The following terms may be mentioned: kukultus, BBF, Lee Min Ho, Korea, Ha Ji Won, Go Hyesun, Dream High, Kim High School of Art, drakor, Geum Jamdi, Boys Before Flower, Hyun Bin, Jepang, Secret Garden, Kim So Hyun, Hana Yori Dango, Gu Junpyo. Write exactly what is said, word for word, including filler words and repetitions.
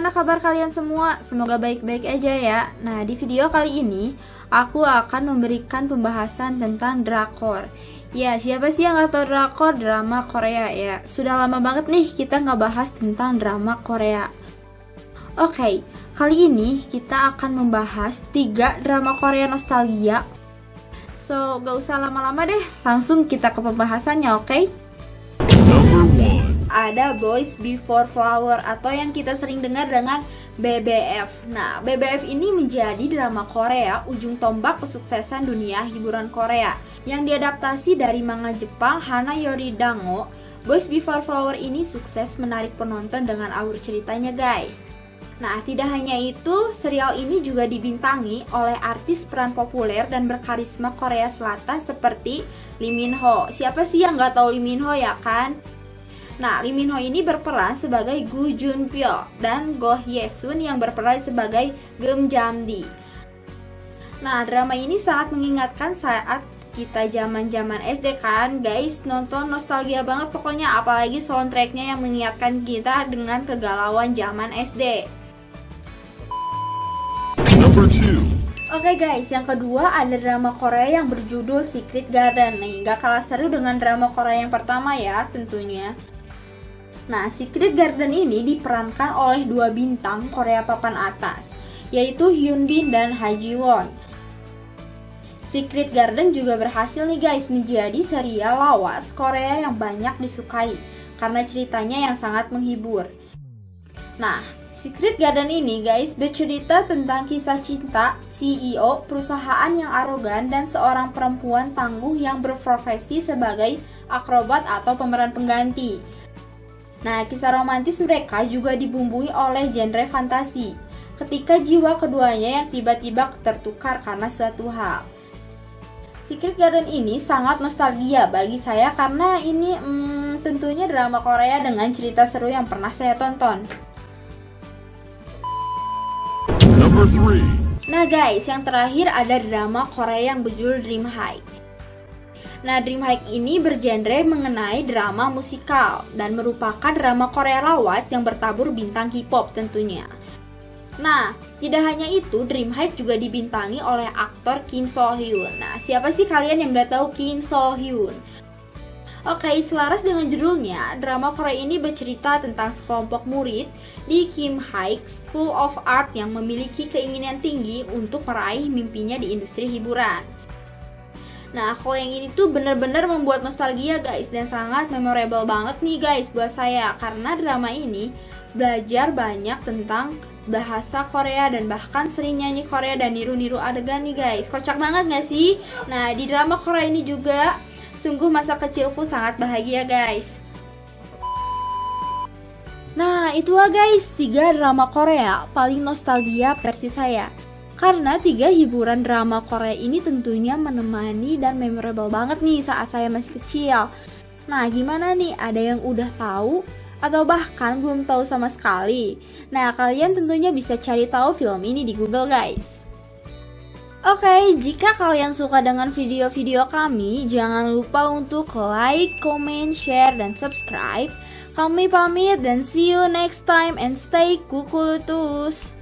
Gimana kabar kalian semua? Semoga baik-baik aja ya. Nah, di video kali ini aku akan memberikan pembahasan tentang drakor. Ya, siapa sih yang gak tau drakor? Drama Korea ya. Sudah lama banget nih kita gak bahas tentang drama Korea. Oke, okay, kali ini kita akan membahas tiga drama Korea nostalgia. So, gak usah lama-lama deh, langsung kita ke pembahasannya, oke? Okay? Ada Boys Before Flower atau yang kita sering dengar dengan B B F. Nah, B B F ini menjadi drama Korea ujung tombak kesuksesan dunia hiburan Korea yang diadaptasi dari manga Jepang Hana Yori Dango. Boys Before Flower ini sukses menarik penonton dengan alur ceritanya, guys. Nah, tidak hanya itu, serial ini juga dibintangi oleh artis peran populer dan berkarisma Korea Selatan seperti Lee Min Ho. Siapa sih yang nggak tahu Lee Min Ho, ya kan? Nah, Lee Min Ho ini berperan sebagai Gu Junpyo dan Go Hyesun yang berperan sebagai Geum Jamdi. Nah, drama ini sangat mengingatkan saat kita zaman-zaman S D kan, guys. Nonton nostalgia banget pokoknya, apalagi soundtracknya yang mengingatkan kita dengan kegalauan zaman S D. Oke okay guys, yang kedua ada drama Korea yang berjudul Secret Garden nih. Gak kalah seru dengan drama Korea yang pertama ya tentunya. Nah, Secret Garden ini diperankan oleh dua bintang Korea papan atas, yaitu Hyun Bin dan Ha Ji Won. Secret Garden juga berhasil nih guys menjadi serial lawas Korea yang banyak disukai karena ceritanya yang sangat menghibur. Nah, Secret Garden ini guys bercerita tentang kisah cinta C E O perusahaan yang arogan dan seorang perempuan tangguh yang berprofesi sebagai akrobat atau pemeran pengganti. Nah, kisah romantis mereka juga dibumbui oleh genre fantasi ketika jiwa keduanya yang tiba-tiba tertukar karena suatu hal. Secret Garden ini sangat nostalgia bagi saya karena ini hmm, tentunya drama Korea dengan cerita seru yang pernah saya tonton. Nah guys, yang terakhir ada drama Korea yang berjudul Dream High. Nah, Dream High ini bergenre mengenai drama musikal dan merupakan drama Korea lawas yang bertabur bintang K-pop tentunya. Nah, tidak hanya itu, Dream High juga dibintangi oleh aktor Kim So Hyun. Nah, siapa sih kalian yang gak tahu Kim So Hyun? Oke, selaras dengan judulnya, drama Korea ini bercerita tentang sekelompok murid di Kim High School of Art yang memiliki keinginan tinggi untuk meraih mimpinya di industri hiburan. Nah, kalau yang ini tuh bener-bener membuat nostalgia guys, dan sangat memorable banget nih guys buat saya, karena drama ini belajar banyak tentang bahasa Korea dan bahkan sering nyanyi Korea dan niru-niru adegan nih guys. Kocak banget gak sih? Nah, di drama Korea ini juga sungguh masa kecilku sangat bahagia guys. Nah, itulah guys tiga drama Korea paling nostalgia versi saya. Karena tiga hiburan drama Korea ini tentunya menemani dan memorable banget nih saat saya masih kecil. Nah, gimana nih? Ada yang udah tahu atau bahkan belum tahu sama sekali? Nah, kalian tentunya bisa cari tahu film ini di Google, guys. Oke, okay, jika kalian suka dengan video-video kami, jangan lupa untuk like, comment, share, dan subscribe. Kami pamit dan see you next time and stay kukultus.